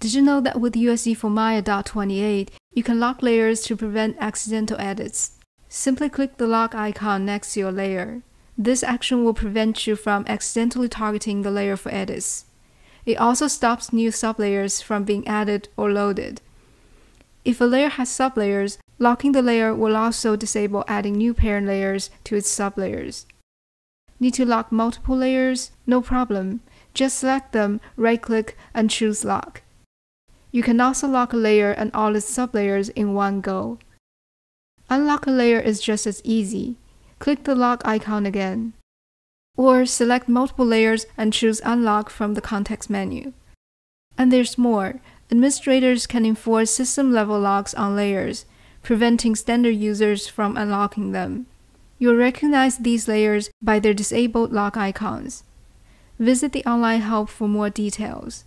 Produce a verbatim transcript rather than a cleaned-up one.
Did you know that with U S D four Maya dot twenty-eight, you can lock layers to prevent accidental edits? Simply click the lock icon next to your layer. This action will prevent you from accidentally targeting the layer for edits. It also stops new sublayers from being added or loaded. If a layer has sublayers, locking the layer will also disable adding new parent layers to its sublayers. Need to lock multiple layers? No problem. Just select them, right-click, and choose Lock. You can also lock a layer and all its sublayers in one go. Unlock a layer is just as easy. Click the lock icon again. Or select multiple layers and choose Unlock from the context menu. And there's more. Administrators can enforce system-level locks on layers, preventing standard users from unlocking them. You'll recognize these layers by their disabled lock icons. Visit the online help for more details.